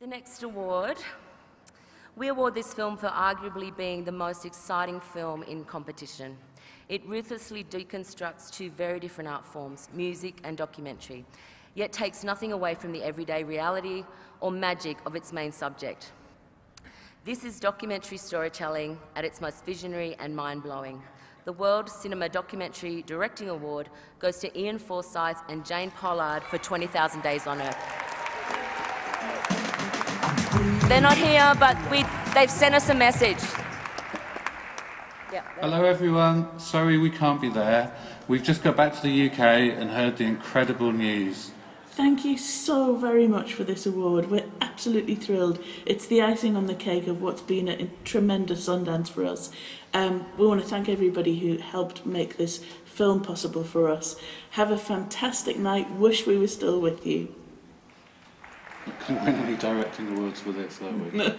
The next award, we award this film for arguably being the most exciting film in competition. It ruthlessly deconstructs two very different art forms, music and documentary, yet takes nothing away from the everyday reality or magic of its main subject. This is documentary storytelling at its most visionary and mind-blowing. The World Cinema Documentary Directing Award goes to Ian Forsyth and Jane Pollard for 20,000 Days on Earth. They're not here, but they've sent us a message. Yeah. Hello everyone, sorry we can't be there. We've just got back to the UK and heard the incredible news. Thank you so very much for this award. We're absolutely thrilled. It's the icing on the cake of what's been a tremendous Sundance for us. We want to thank everybody who helped make this film possible for us. Have a fantastic night. Wish we were still with you. We couldn't win any directing awards for this, are we? No.